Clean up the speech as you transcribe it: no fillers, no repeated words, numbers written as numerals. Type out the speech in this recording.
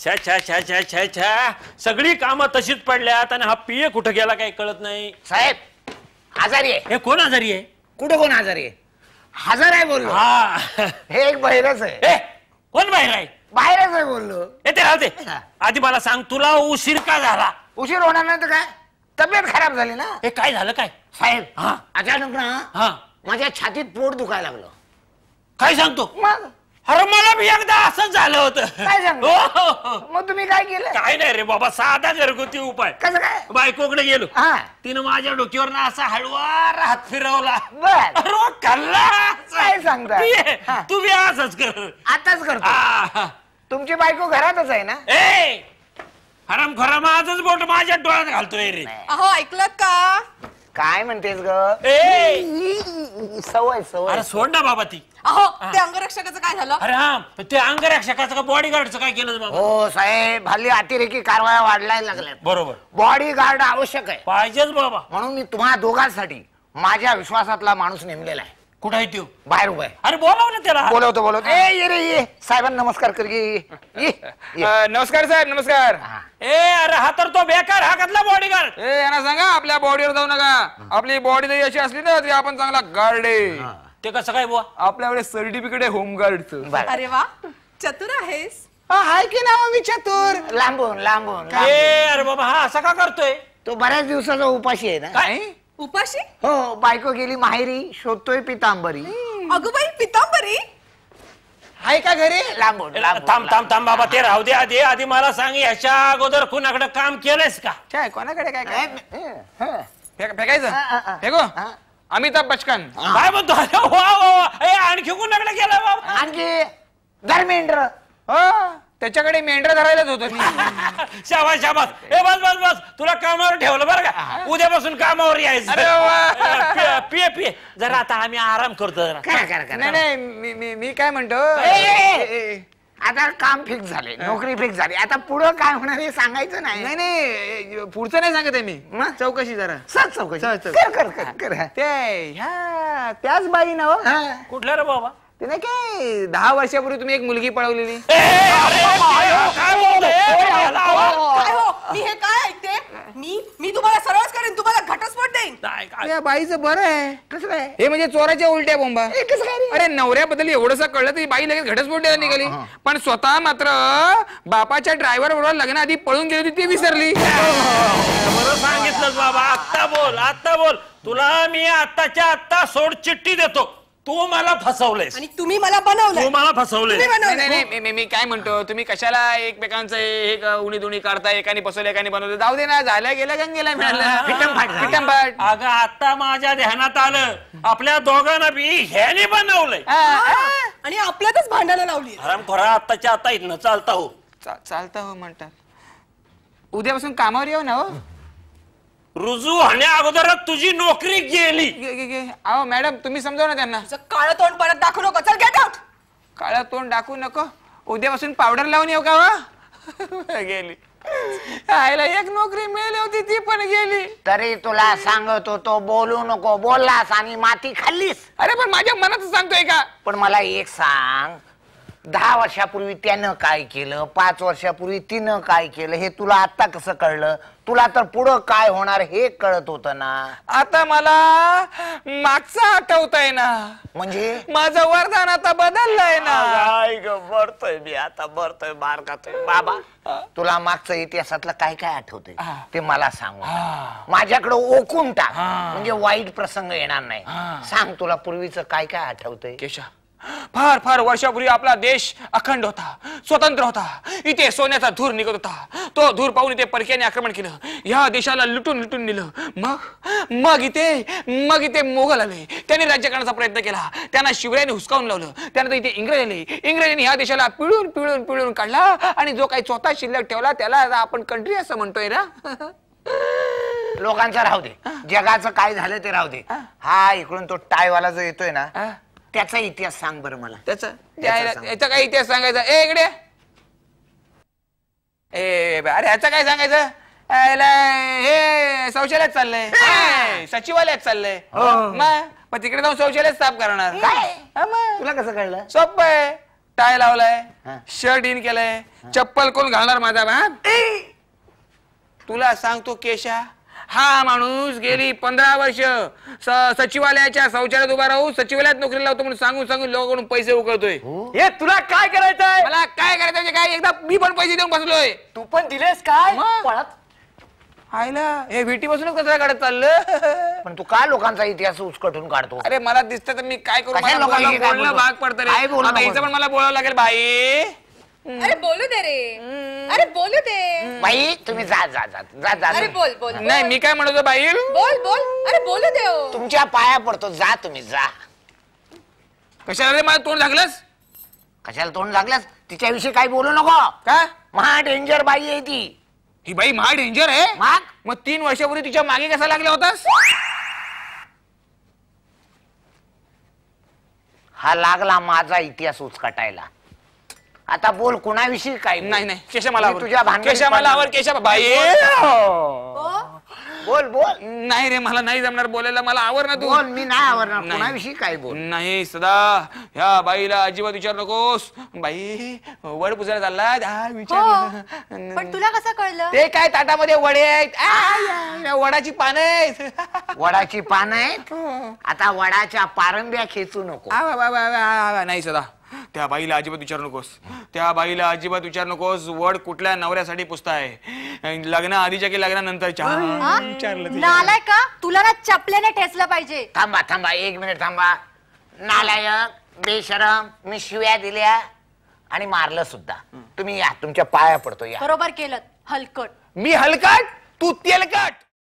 छा छा छा छा छा छा सगळी कामं तशीच पडल्यात आणि हा पीए कुठे गेला काही कळत नाही। साहेब आजारी आहे। हे कोण आजारी आहे? कुठे कोण आजारी आहे? हजार आहे बोललो। हा हे एक बाहेरच आहे। ए कोण बाहेर आहे? बाहेरच आहे बोललो। ए ते राहते, आधी मला सांग तुला उशीर का झाला? उशीर होणार नाही तर काय, तब्येत खराब झाली ना। हे काय झालं काय? साहेब हा अचानक ना हा माझ्या छातीत पोट दुखायला लागलं। काय सांगतो? मग अरे मला भी एकदा असं झालं होतं। काय सांगतो? मग तुम्ही काय केलं? काय नाही रे बाबा, साधा घरगुती उपाय। कसं काय? बायकोकडे गेलो, तिने माझ्या डोक्यावर ना असा हळूवार हात फिरवला। अरे कल्ला काय सांगता? तू बी असंच कर। आताच करतो। तुमची बायको घरातच आहे ना? ए हराम खराम आजच बोट माझ्या डोळ्यात घालतोय रे। अहो ऐकलं का? काय म्हणतेस ग? सवय सवय। अरे सोड ना बाबा ती। अहो ते अंगरक्षकाचं काय झालं? अरे हा ते अंगरक्षकाचं का बॉडीगार्डचं काय केलं बाबा? हो साहेब, हल्ली अतिरेकी कारवाया वाढायला लागल्या। बरोबर, बॉडीगार्ड आवश्यक आहे। पाहिजेच बाबा, म्हणून मी तुम्हा दोघांसाठी माझ्या विश्वासातला माणूस नेमलेला आहे। कुठे आहे तो? बाहेर उभा आहे। अरे बोलाव ना त्याला। बोलवतो बोलवतो। ए ये रे ये, साहेबांना नमस्कार कर गे। नमस्कार साहेब, नमस्कार। ए अरे हा तर तो बेकार हाकतला बॉडीगार्ड। ए यांना सांगा आपल्या बॉडीवर जाऊ नका, आपली बॉडी जरी अशी असली ना तरी आपण चांगला गार्ड आहे। ते कसं काय बुवा? आपल्याकडे सर्टिफिकेट आहे होमगार्डचं। अरे वा, चतुर आहेस। हाय की नाव मी चतुर। लांबून लांबून। अरे बाबा हा असं का करतोय? तो बऱ्याच दिवसाचा उपाशी आहे ना। काय उपाशी? हो, बायको गेली माहेरी, शोधतोय पितांबरी। अगं बाई पितांबरी आहे का घरी? लांबून। थांब थांब थांब बाबा, ते राहू दे। आधी आधी मला सांग, याच्या अगोदर कोणाकडे काम केलंयस का? काय कोणाकडे काय काय? फेकायचं फेको। अमिताभ बच्चन। काय म्हणतो? अरे वा वा, आणखी कोणाकडे गेला बाबा? आणखी धर्मेंद्र। हो त्याच्याकडे मेंढर धरायलाच होतो मी। शाबास शाबास। ए बस बस बस, तुला कामावर ठेवलं बरं का, उद्यापासून कामावर यायचं। अरे वा, पिये पिये जरा, आता आम्ही आराम करतो जरा। करा करा करा। नाही नाही मी काय म्हणतो, आता काम फिक्स झाले, नोकरी फिक्स झाली, आता पुढे काय होणार हे सांगायचं नाही। नाही नाही पुढचं नाही सांगत आहे मी, चौकशी जरा। सात चौकशी कर कर कर कर। ते ह्या त्याच बाई ना? कुठल्या रे बाबा? ते नाही काय 10 वर्षापूर्वी तुम्ही एक मुलगी पळवलेली। मी हे काय ऐकते? मी मी तुम्हाला सर्वच करेन, तुम्हाला घटस्फोट देईन। या बाईचं बरं आहे। कसं काय हे? म्हणजे चोराच्या उलट्या बोंबा। अरे नवऱ्याबद्दल एवढंसं कळलं तरी बाई लगेच घटस्फोट द्यायला निघाली, पण स्वतः मात्र बापाच्या ड्रायव्हर बरोबर लग्न आधी पळून गेली होती, ती विसरली। बरोबर सांगितलं बाबा। आत्ता बोल आत्ता बोल, तुला मी आत्ताच्या आत्ता सोड चिठ्ठी देतो। तू मला फसवलेस आणि तुम्ही मला बनवलं। तू मला फसवलेस। नाही मी काय म्हणतो, तुम्ही कशाला एकमेकांचं एक उणी दुणी काढता? एकाने फसवलं एकाने बनवलं, जाऊ दे ना, झालं गेलं गंगेला मिळालं, पिटंपाट पिटंपाट। अगं आता माझ्या ध्यानात आलं, आपल्या दोघांना बी ह्याने बनवलंय आणि आपल्यातच भांडायला लावली। हरामखोरा आत्ताच्या आता इथनं चालता हो। चालता हो म्हणतात, उद्यापासून कामावर येऊ ना। हो रुजू होण्या अगोदरच तुझी नोकरी गेली। अहो मॅडम तुम्ही समजाव ना त्यांना। काळं तोंड परत दाखवू नको, चल गेट आउट। काळं तोंड दाखवू नको, उद्यापासून पावडर लावून येऊ का? गेली आईला, एक नोकरी मिळाली होती ती पण गेली। तरी तुला सांगत होतो बोलू नको, बोललास आणि माती खाल्लीस। अरे पण माझ्या मनात सांगतोय का? पण मला एक सांग, 10 वर्षापूर्वी त्यानं काय केलं, 5 वर्षापूर्वी तिनं काय केलं, हे तुला आता कसं कळलं? तुला तर पुढं काय होणार हे कळत होतं ना। आता मला मागचं आठवतंय ना। म्हणजे माझं वरदान आता बदललंय ना। बरतोय मी आता, बरतोय मार खातोय बाबा। तुला मागचं इतिहासातलं काय काय आठवतंय ते मला सांग, माझ्याकडे ओकून टाक, म्हणजे वाईट प्रसंग येणार नाही। सांग तुला पूर्वीचं काय काय आठवतंय? केशा, फार फार वर्षापूर्वी आपला देश अखंड होता, स्वतंत्र होता, इथे सोन्याचा धूर निघत होता। तो धूर पाहून इथे परक्याने आक्रमण केलं, या देशाला लुटून लुटून नेलं। मग इथे मोगल आले, त्यांनी राज्य करण्याचा प्रयत्न केला, त्यांना शिवरायांनी हुसकावून लावलं। त्यानंतर इथे इंग्रज आले, इंग्रजांनी ह्या देशाला पिळून पिळून पिळून काढला आणि जो काही स्वतः शिल्लक ठेवला त्याला आपण कंट्री असं म्हणतोय ना। लोकांचं राहू दे, जगाचं काय झालं ते राहू दे। हा इकडून तो टायवाला जो येतोय ना, त्याचा इतिहास सांग बरं मला। याचा काय इतिहास सांगायचा? ए इकडे ए, अरे याचा काय सांगायचं? हे शौचालयात चाललंय, सचिवालयात चाललंय, मग तिकडे जाऊन शौचालय साफ करणार। तुला कसं कळलं? सोपं आहे, टाय लावलाय, शर्ट इन केलंय, चप्पल कोण घालणार माझा बाप? तुला सांगतो केशा, हा माणूस गेली 15 वर्ष सचिवालयाच्या शौचालयात उभा राहू, सचिवालयात नोकरी लावतो म्हणून सांगून सांगून लोकांकडून पैसे उकळतोय. हे तुला काय करायचंय? मला काय करायचंय काय, एकदा मी पण पैसे देऊन बसलोय. तू पण दिलेस काय पळत आयला? हे भेटी बसूनच कचरा काढत चाललं. पण तू काय लोकांचा इतिहास उचकटून काढतो? अरे मला दिसतं तर मी काय करू, बोलणं भाग पडतं रे. हिचं पण मला बोलावं लागेल भाई. अरे बोलू दे रे, अरे बोलू दे बाई. तुम्ही जा जा जा जा जा. अरे बोल बोल. नाही मी काय म्हणतो बाई, बोल बोल. अरे बोलू दे, तुमच्या पाया पडतो. जा तुम्ही जा. कशाला रे मला तोंड लागलंस? कशाला तोंड लागलंस? तिच्याविषयी काही बोलू नको का, महा डेंजर बाई आहे ती. ही बाई महा डेंजर आहे मग? मग 3 वर्षापूर्वी तिच्या मागे कसा लागला होतास? हा लागला माझा इतिहास उचकाटायला. आता बोल कुणाविषयी काय? नाही नाही केशा मला आवड, केशा मला आवड. केशा बाई बोल बोल. नाही रे मला नाही जमणार बोलायला. मला आवड ना तू बोल. मी नाही आवडणार. कुणाविषयी काय बोल? नाही सदा ह्या बाईला अजिबात विचार नकोस. बाई वड पुजायला चालला हा विचार. पण तुला कसं कळलं? ते काय ताटामध्ये वडे आहेत, वडाची पानं आहेत. वडाची पानं आहेत? आता वडाच्या पारंब्या खेचू नको. नाही सदा त्या बाईला अजिबात विचारू नकोस. त्या बाईला अजिबात विचारू नकोस वड कुठल्या नवऱ्यासाठी पुसताय, लग्न आधीच्या की लग्नानंतरच्या? नालाय का तुला ना चपलेने ठेचलं पाहिजे. थांबा थांबा 1 मिनिट थांबा. नालायक बेशरम, मी शिव्या दिल्या आणि मारलं सुद्धा. तुम्ही या, तुमच्या पाया पडतो. या बरोबर केलं हलकट. मी हलकट? तू तेलकट.